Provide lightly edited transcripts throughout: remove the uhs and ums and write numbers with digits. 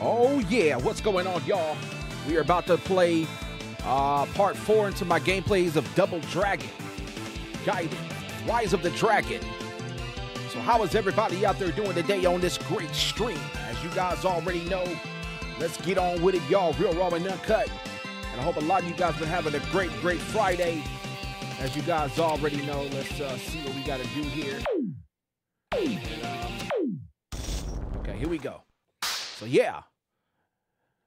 Oh yeah, what's going on, y'all? We are about to play part 4 into my gameplays of Double Dragon Gaiden Rise of the Dragon. So how is everybody out there doing today on this great stream? As you guys already know, let's get on with it, y'all. Real raw and uncut. And I hope a lot of you guys been having a great Friday. As you guys already know, let's see what we got to do here. Okay, here we go. So yeah,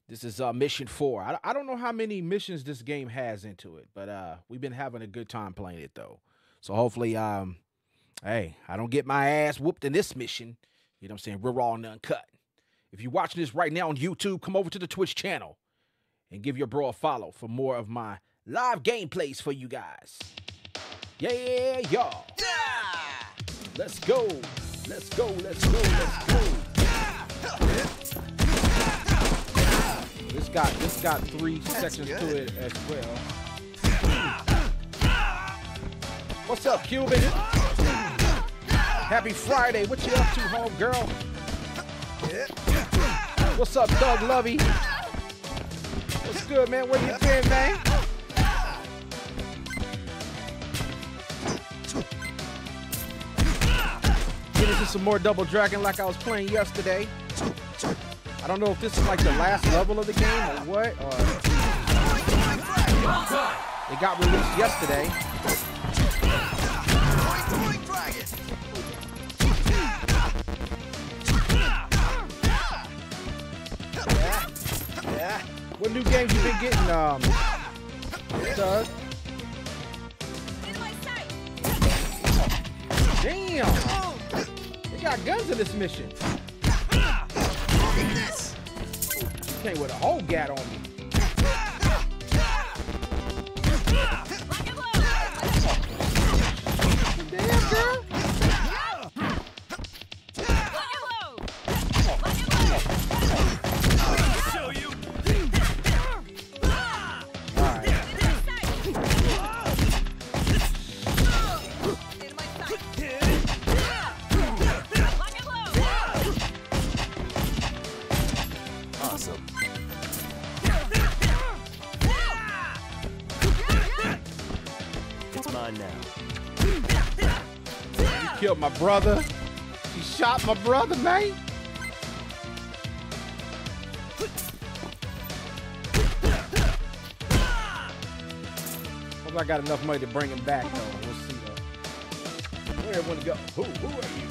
this is mission 4. I don't know how many missions this game has into it, but we've been having a good time playing it though. So hopefully, hey, I don't get my ass whooped in this mission. You know what I'm saying? We're raw and uncut. If you're watching this right now on YouTube, come over to the Twitch channel and give your bro a follow for more of my live gameplays for you guys. Yeah, y'all. Yeah. Let's go. Let's go. Let's go. Let's go. This got 3 sections to it as well. What's up, Cuban? Happy Friday. What you up to, home girl? What's up, Doug Lovey? What's good, man? What you been, man? Get into some more Double Dragon like I was playing yesterday. I don't know if this is like the last level of the game or what. Or it got released yesterday. Yeah. Yeah. What new games you been getting, Doug? Damn! They got guns in this mission. Came with a whole gat on me. Damn, girl. My brother. She shot my brother, man. Hope I got enough money to bring him back, though. We'll see, though. Where everyone go? Who are you?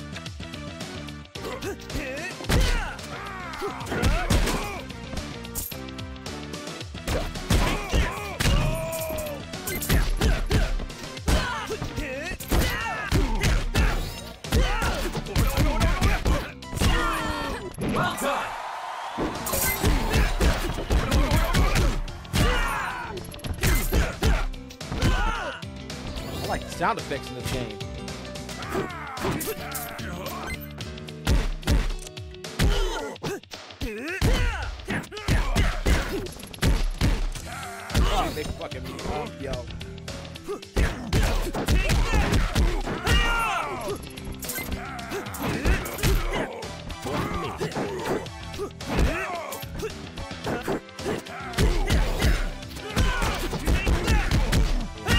Sound effects in this game. Oh, they fucking beat off, yo. You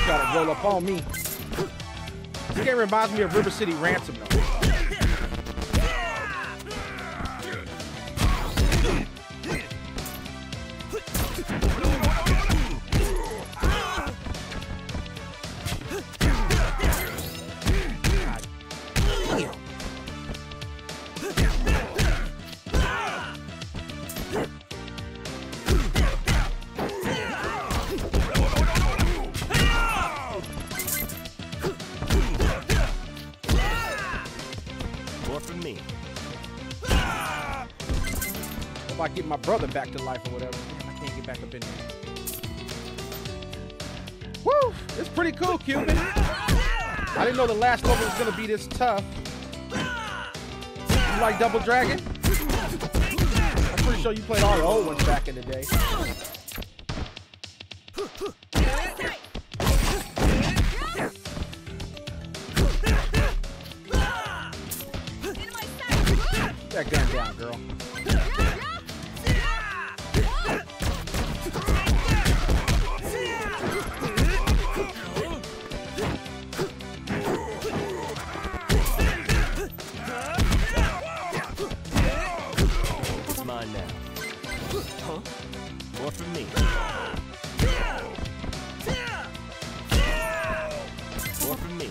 gotta roll up on me. This game reminds me of River City Ransom, though. God damn. I get my brother back to life or whatever. I can't get back up in there. Woo! It's pretty cool, Cuban. I didn't know the last level was gonna be this tough. You like Double Dragon? I'm pretty sure you played all the old ones back in the day. Get that gun down, girl. Huh? More from me. More from me.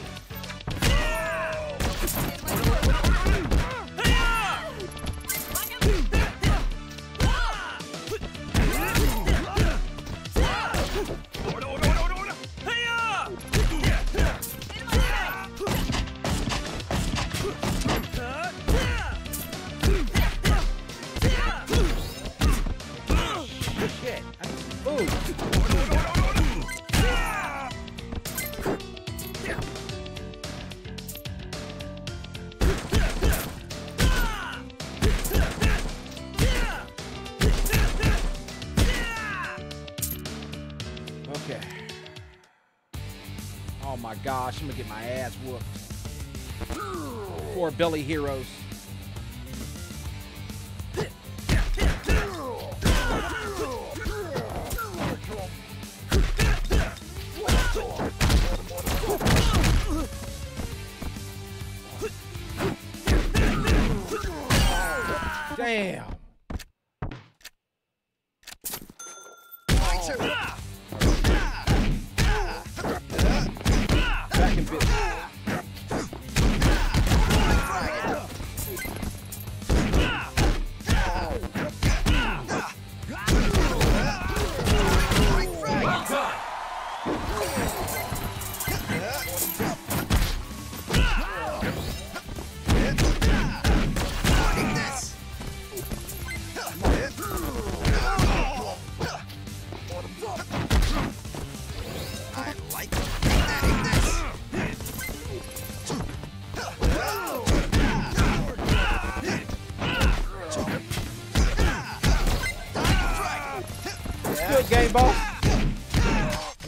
Gosh, I'm gonna get my ass whooped. Poor Billy Heroes. Damn.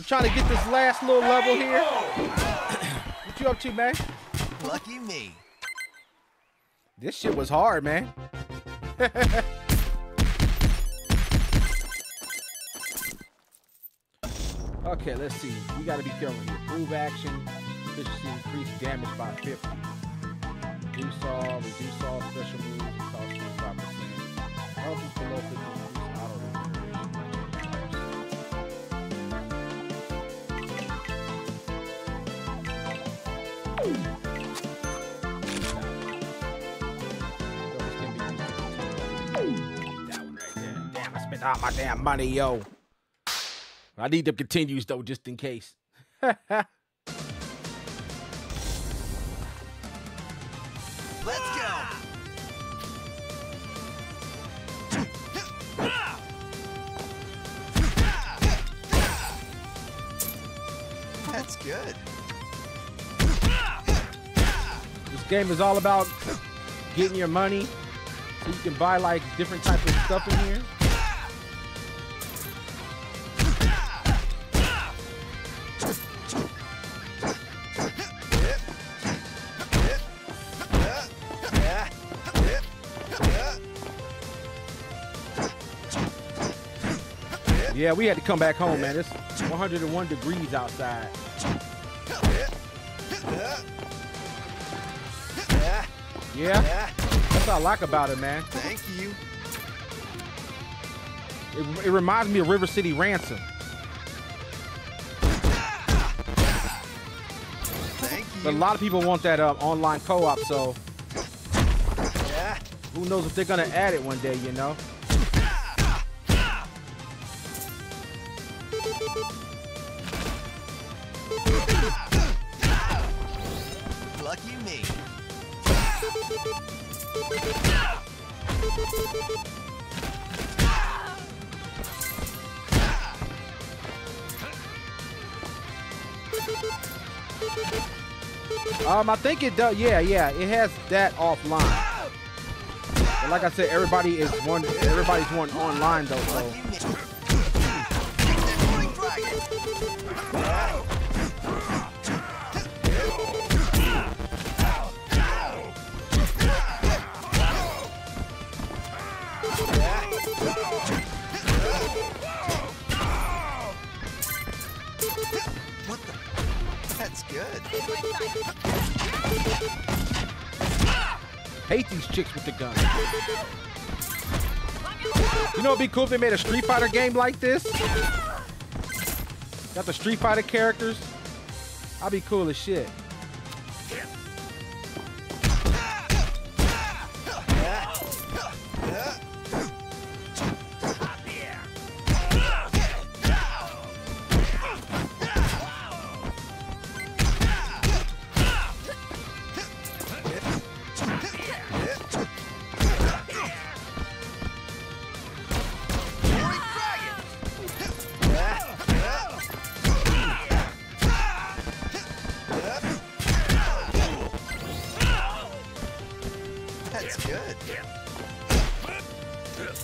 Trying to get this last little level here. What you up to, man? Lucky me. This shit was hard, man. Okay, let's see. We gotta be careful here. Move action. Efficiency increased damage by 50. Reduce all special moves. Cost 25%. Health is below 50. Not my damn money, yo. I need them continues though, just in case. Let's go. That's good. This game is all about getting your money. So you can buy like different types of stuff in here. Yeah, we had to come back home, man. It's 101 degrees outside. Yeah, that's what I like about it, man. Thank you. It reminds me of River City Ransom. Thank you. But a lot of people want that online co-op, so who knows if they're gonna add it one day, you know? Lucky me. I think it does. Yeah, it has that offline. But like I said, everybody's one online though, so. What the? That's good. Hate these chicks with the guns. You know it'd be cool if they made a Street Fighter game like this? Got the Street Fighter characters. I'd be cool as shit.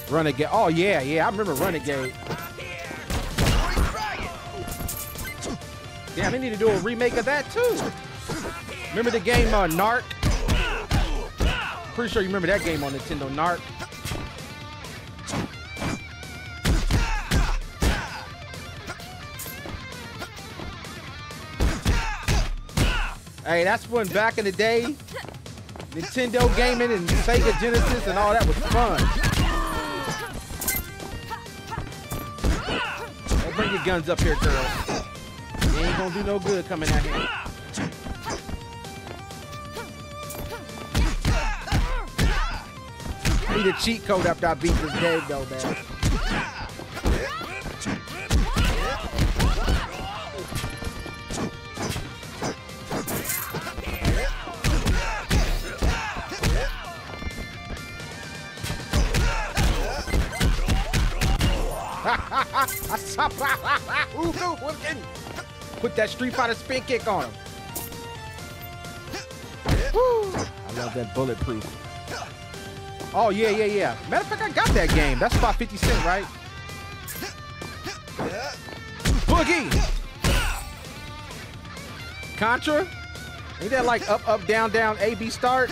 Renegade. Oh, yeah, yeah. I remember Renegade. Damn, they need to do a remake of that, too. Remember the game NARC? Pretty sure you remember that game on Nintendo, NARC. Hey, that's when back in the day, Nintendo gaming and Sega Genesis and all that was fun. Bring your guns up here, girl. You ain't gonna do no good coming out here. I need a cheat code after I beat this game, though, man. Put that Street Fighter spin kick on him. Woo. I love that bulletproof. Oh, yeah, yeah, yeah. Matter of fact, I got that game. That's about 50 Cent, right? Boogie! Contra? Ain't that like up, up, down, down, A, B, start?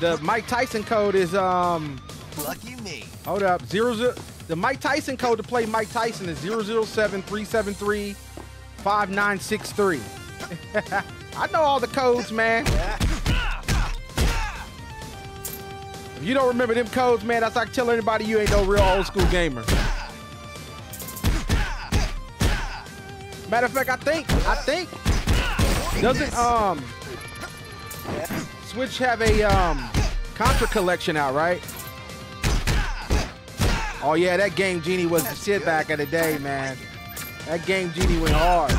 The Mike Tyson code is, Lucky me. Hold up. The Mike Tyson code to play Mike Tyson is 007-373-5963. I know all the codes, man. If you don't remember them codes, man, that's like telling anybody you ain't no real old school gamer. Matter of fact, I think doesn't Switch have a Contra collection out, right? Oh, yeah, that Game Genie was the shit back in the day, man. That Game Genie went hard.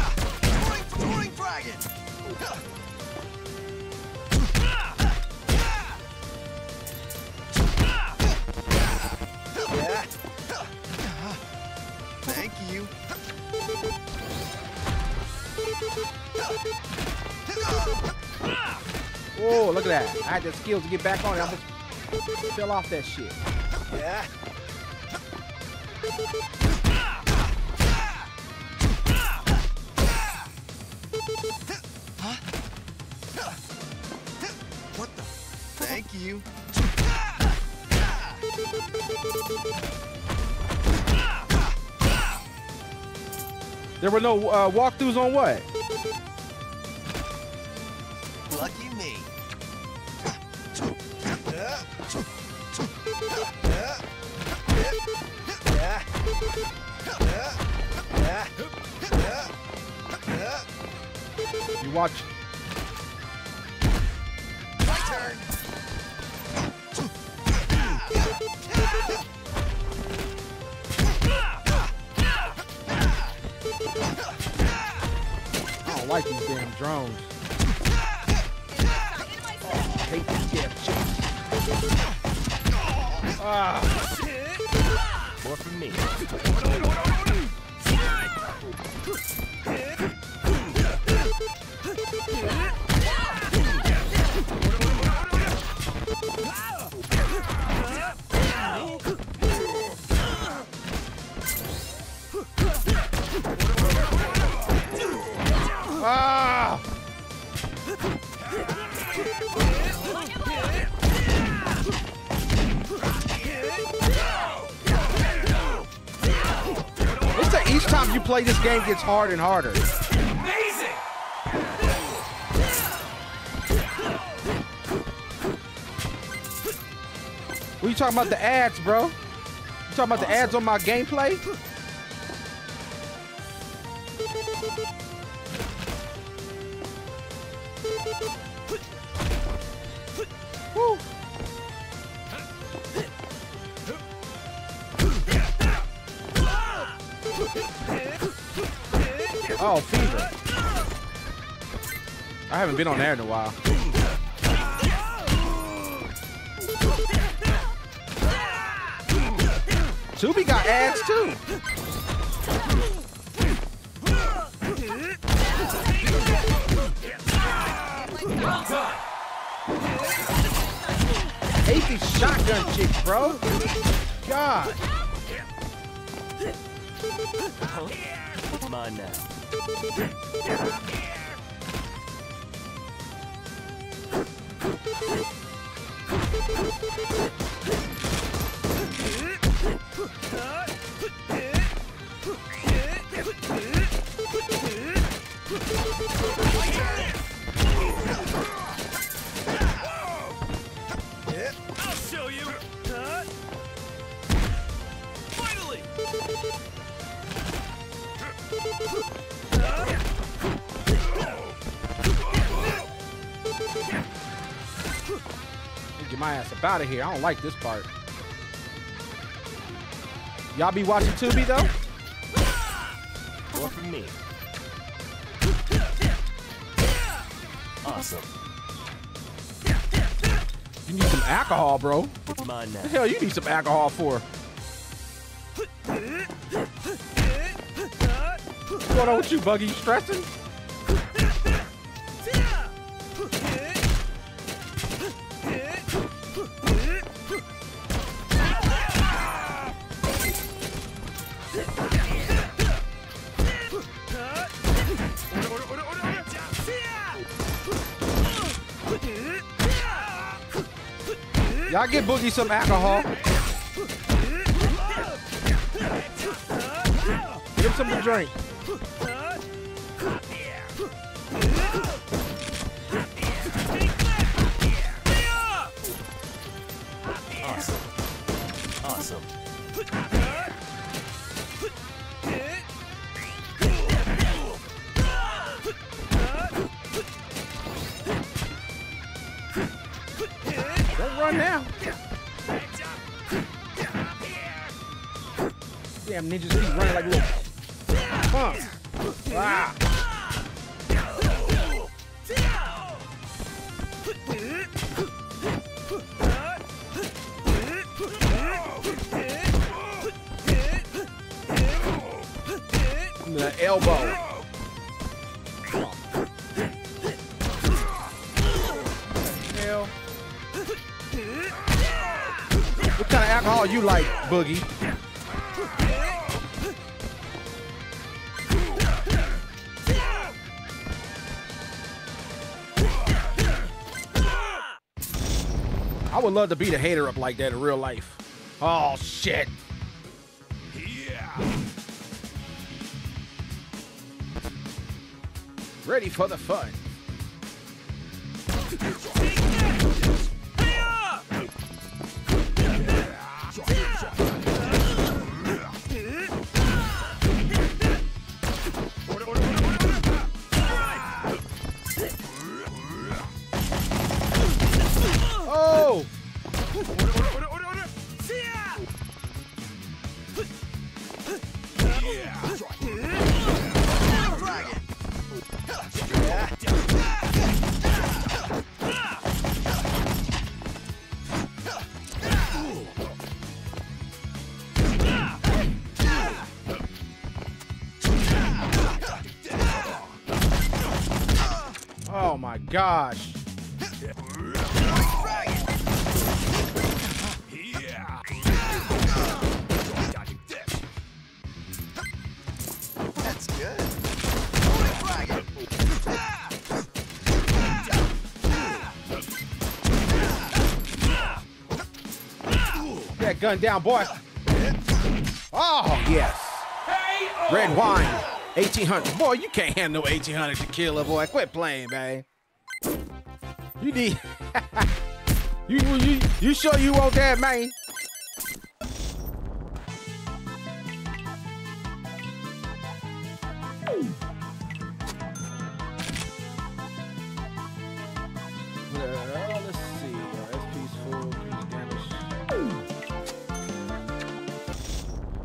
Thank you. Oh, look at that. I had the skills to get back on it. I almost fell off that shit. Yeah. Huh? What the? Thank you. There were no walkthroughs on what? Lucky me. You watch. My turn. I don't like these damn drones. Oh, I hate these damn shit. More from me. Ah! It's like each time you play this game gets harder and harder. Amazing. What are you talking about the ads, bro? talking about the ads on my gameplay? Woo. Oh, fever. I haven't been on air in a while. Tubi got ads too. Hate these shotgun chicks, bro. God. It's mine now. I'll show you. Finally. Get my ass up out of here. I don't like this part. Y'all be watching Tubi though? More from me. Awesome. You need some alcohol, bro. It's mine now. The hell you need some alcohol for? What's going on with you, Buggy? You stressing? Y'all get Boogie some alcohol. Give him something to drink. Awesome. Don't run now. Damn ninjas keep running like little punks. Ah. The elbow. Hell. What kind of alcohol you like, Boogie? I would love to beat a hater up like that in real life. Oh shit. Ready for the fun. Oh! Oh my gosh. That's good. That gun down, boy. Oh, yes. Red wine, 1800. Boy, you can't handle 1800 to kill a boy. Quit playing, man. You need. You sure you want that, man? Let's see. SP's full, damage.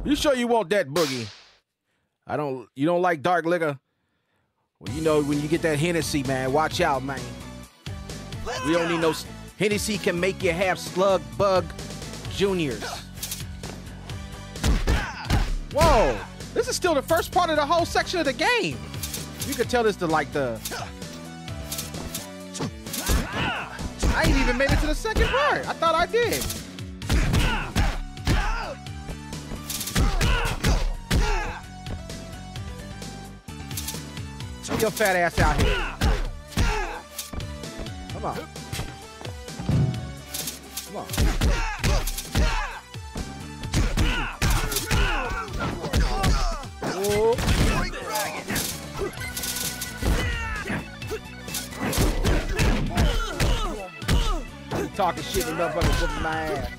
You sure you want that, Boogie? I don't. You don't like dark liquor? Well, you know when you get that Hennessy, man. Watch out, man. We don't need no Hennessy. Can make you have slug bug juniors. Whoa! This is still the first part of the whole section of the game. You could tell this to like the. I ain't even made it to the second part. I thought I did. Get your fat ass out here. Come on. Come on. Whoa. Talking shit and motherfuckers whooping my ass.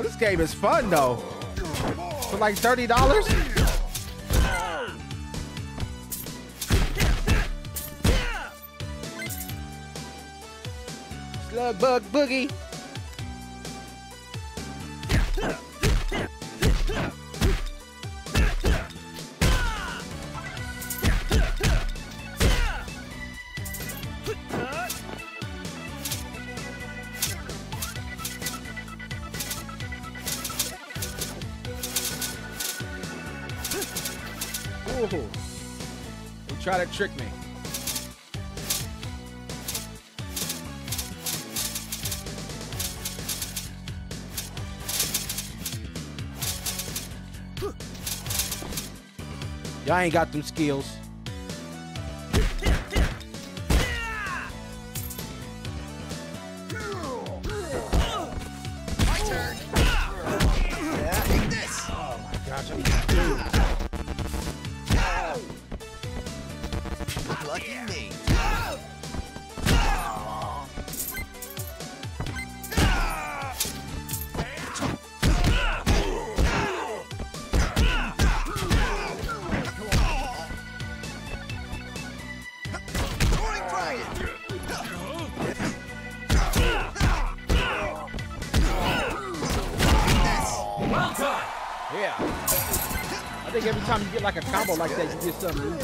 This game is fun though. For like $30. Slug bug boogie. Try to trick me. Y'all ain't got them skills. Like a combo like that, you get something new.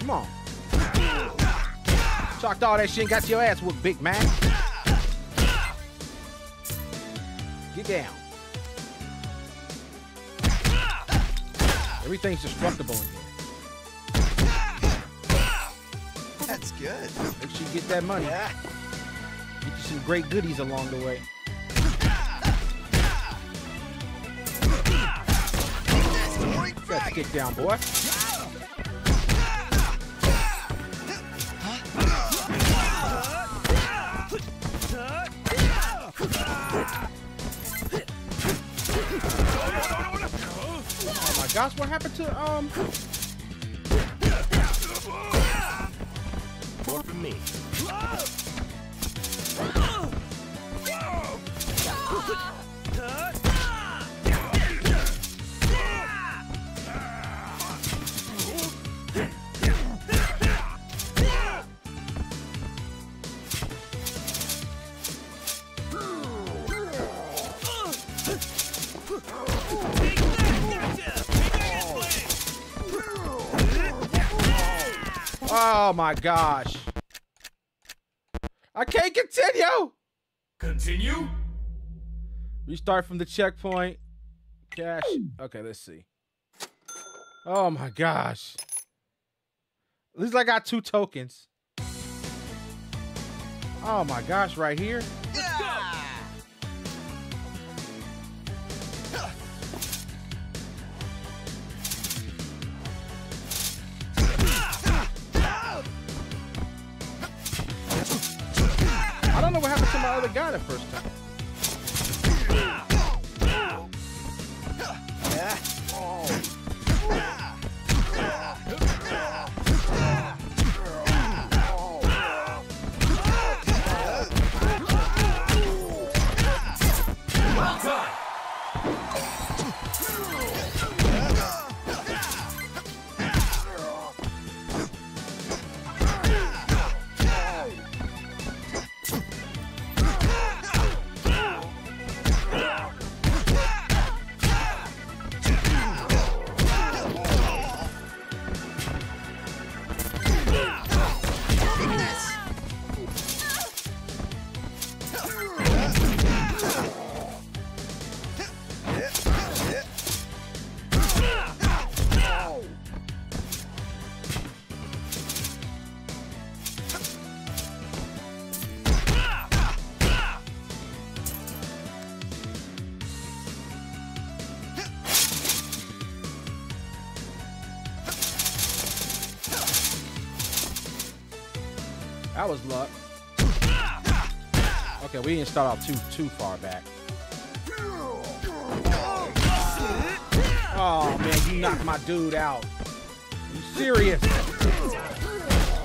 Come on. Talked all that shit and got your ass whooped, big man. Get down. Everything's destructible in here. That's good. Make sure you get that money. Get you some great goodies along the way. Got to get down, boy. Gosh, what happened to More for me. Oh my gosh. I can't continue. Continue. Restart from the checkpoint. Cash. Okay, let's see. Oh my gosh. At least I got 2 tokens. Oh my gosh, right here. Let's go. I don't know what happened to my other guy the first time. That was luck. Okay, we didn't start off too far back. Oh man, you knocked my dude out. Are you serious? Awesome.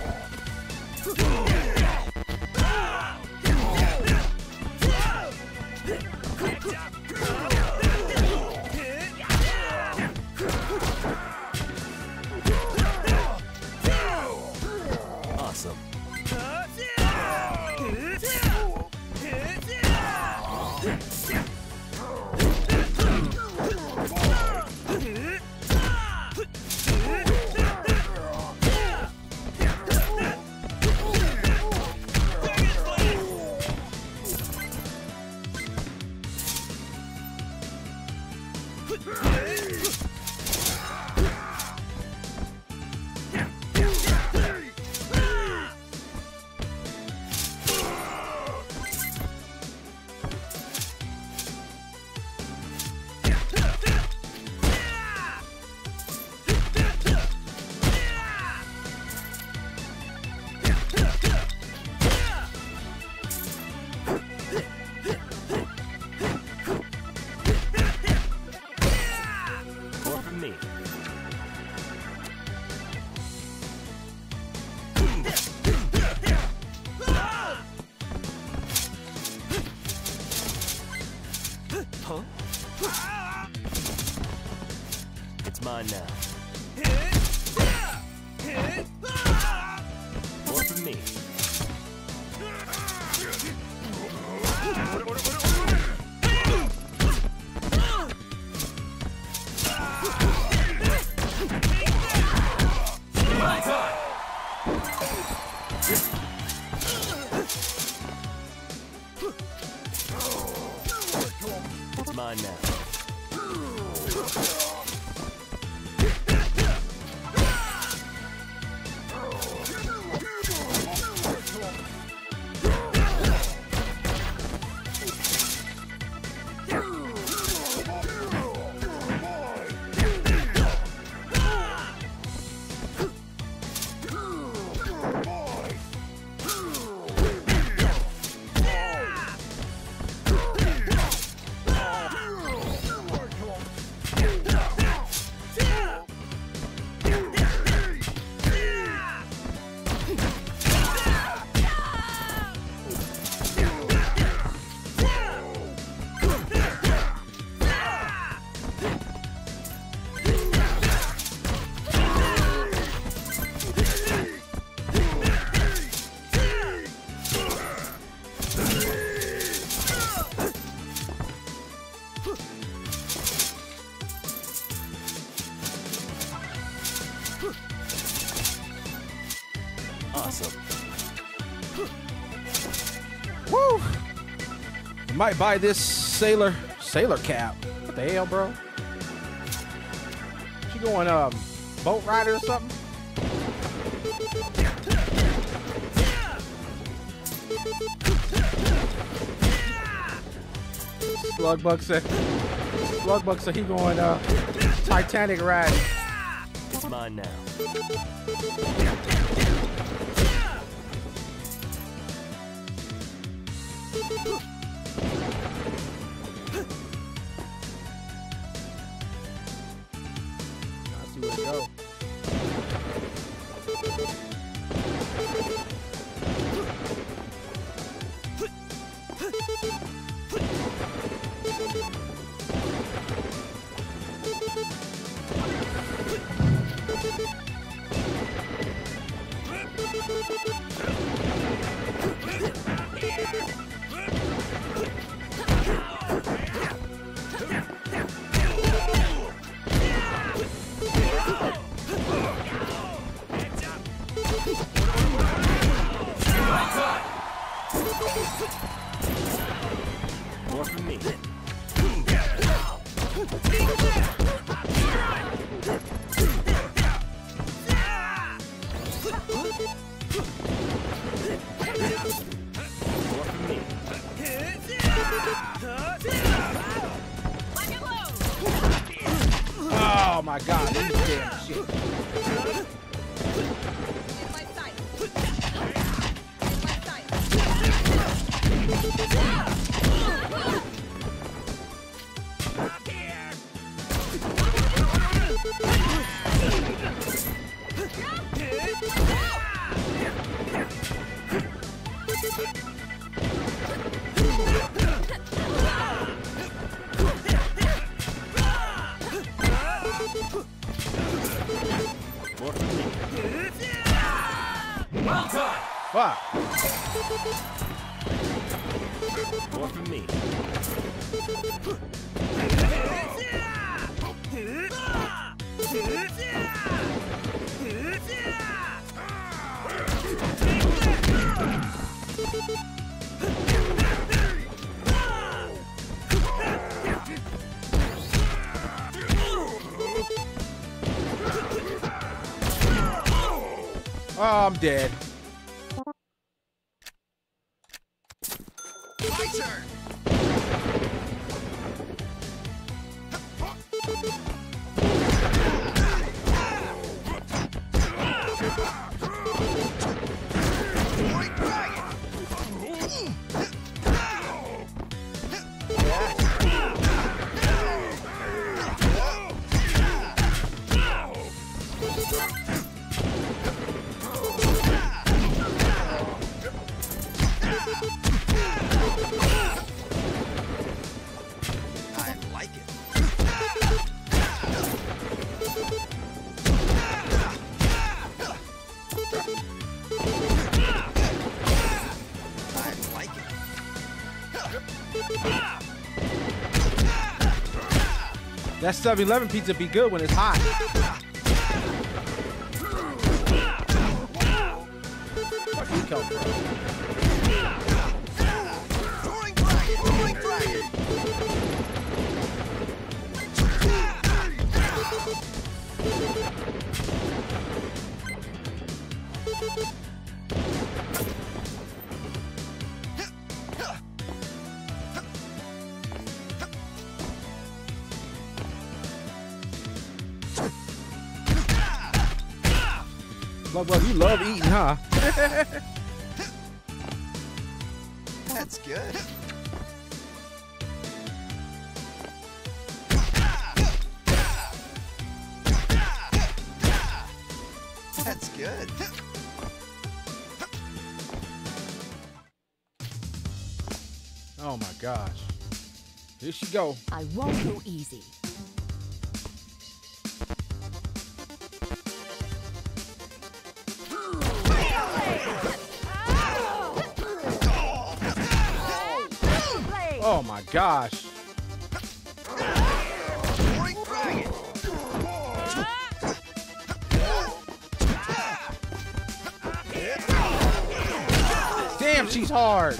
Woo! I might buy this sailor cap. What the hell, bro? She going boat rider or something? Slugbuck said. Slugbuck said he going Titanic ride. It's mine now. I see where it go. I'm dead. My turn. That 7-Eleven pizza be good when it's hot. Fuck you, Kelp, bro. Well, you love eating, huh? That's good. That's good. Oh my gosh. Here she go. I won't go easy. Oh my gosh. Damn, she's hard.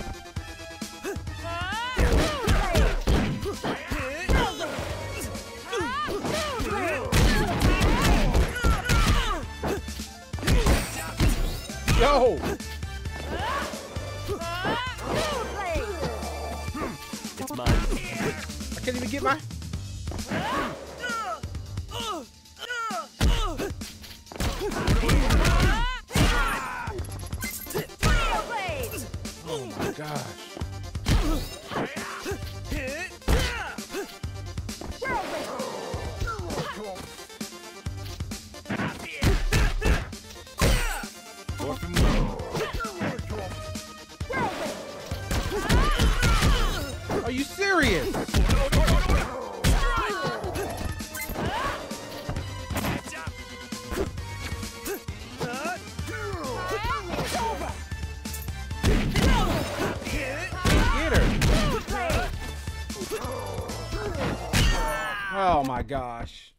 Yo! It's mine. I can't even get my... Oh my gosh. Are you serious? Oh my gosh.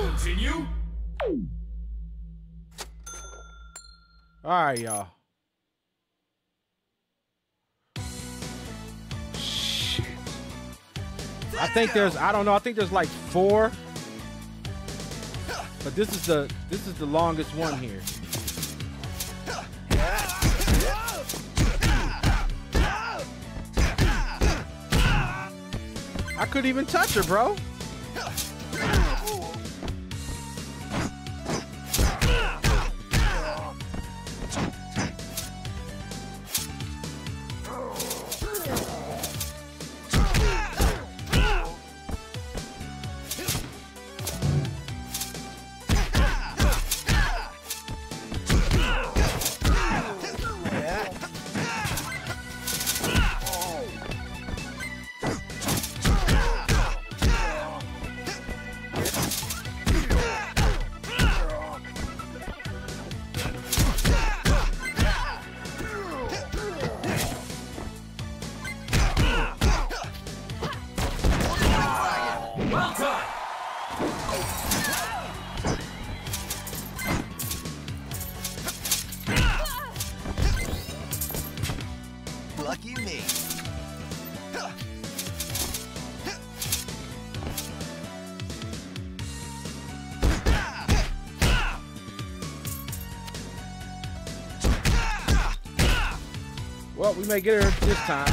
Continue. Alright, y'all. Shit. I think there's I think there's like four. But this is the longest one here. I couldn't even touch her, bro. Well, we may get her this time.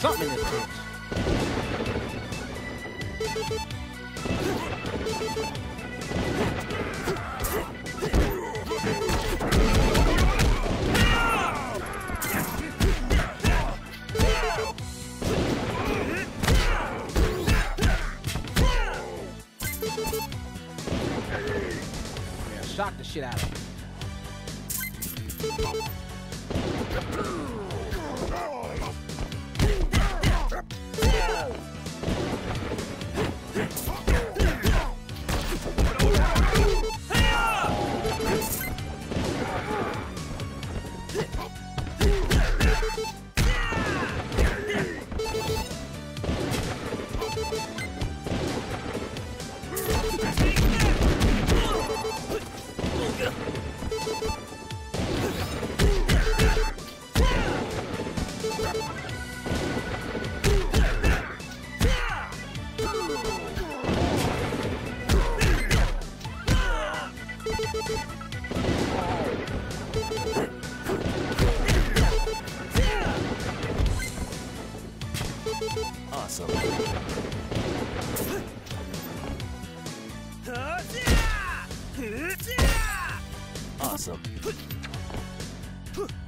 Something in this bitch. Man, shock the shit out of him.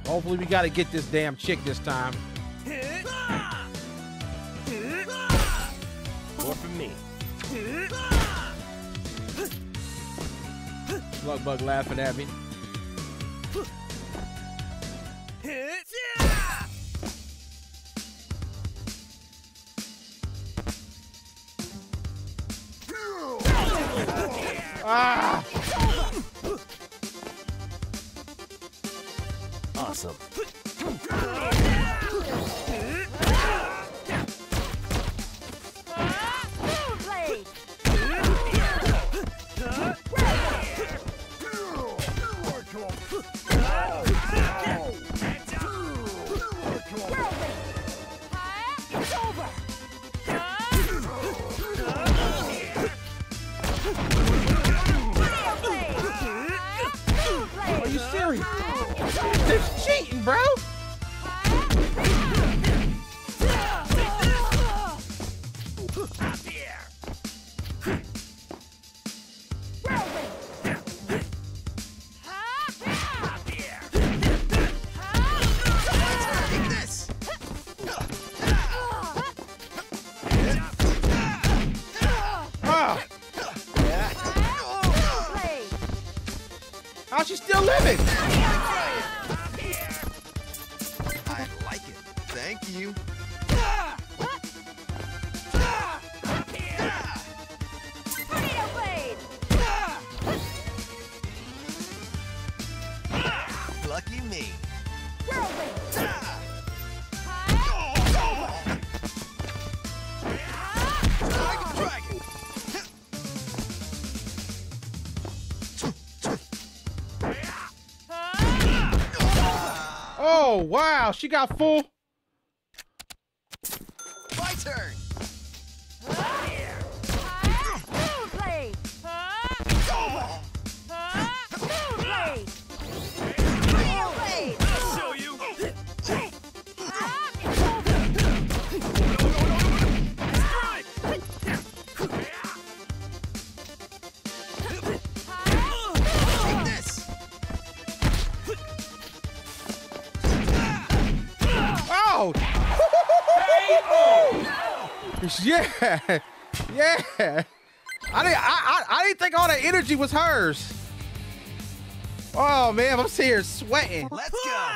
Hopefully we gotta get this damn chick this time. More from me. Slug Bug laughing at me. Lucky me. Whirlwind. Oh, wow. She got full. My turn. Yeah, yeah. I didn't think all that energy was hers. Oh man, I'm sitting here sweating. Let's go.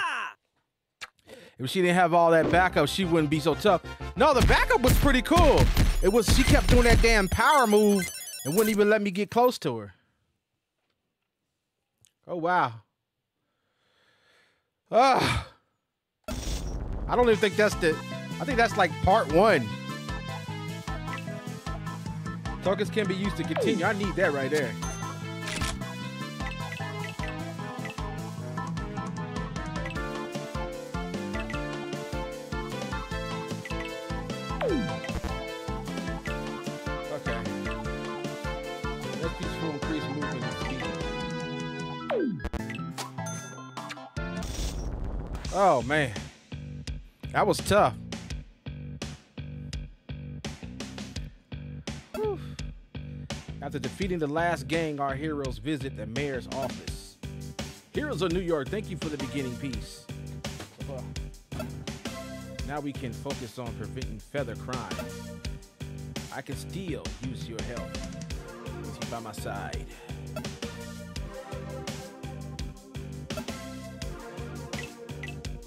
If she didn't have all that backup, she wouldn't be so tough. No, the backup was pretty cool. It was she kept doing that damn power move and wouldn't even let me get close to her. Oh wow. Ah. I don't even think that's the. I think that's like part one. Tokens can be used to continue. I need that right there. Okay. That piece will increase movement and speed. Oh man, that was tough. After defeating the last gang, our heroes visit the mayor's office. Heroes of New York, thank you for the beginning piece. Now we can focus on preventing feather crime. I can still use your help with you by my side.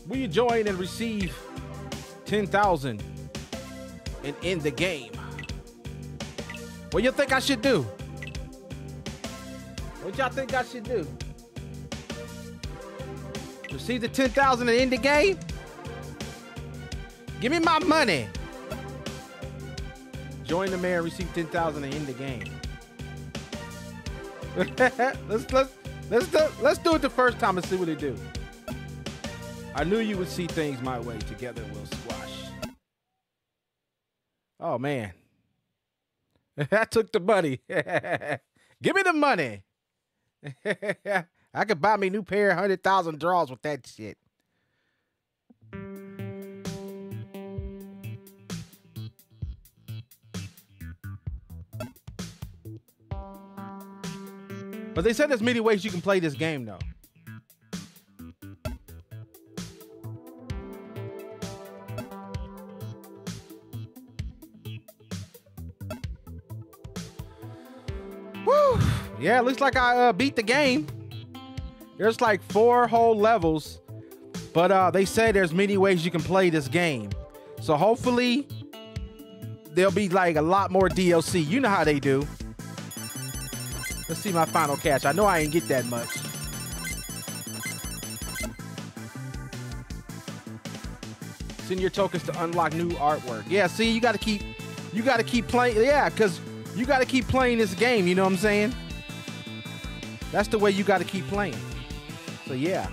Will you join and receive 10,000 and end the game? What you think I should do? What y'all think I should do? Receive the 10,000 and end the game? Give me my money. Join the mayor and receive 10,000 and end the game. let's do it the first time and see what it do. I knew you would see things my way. Together we'll squash. Oh man. I took the money. Give me the money. I could buy me a new pair of 100,000 draws with that shit. But they said there's many ways you can play this game, though. Yeah, it looks like I beat the game. There's like 4 whole levels, but they say there's many ways you can play this game. So hopefully there'll be like a lot more DLC. You know how they do. Let's see my final cash. I know I didn't get that much. Send your tokens to unlock new artwork. Yeah, see, you gotta keep playing. Yeah, cause you gotta keep playing this game. You know what I'm saying? That's the way you got to keep playing. So yeah.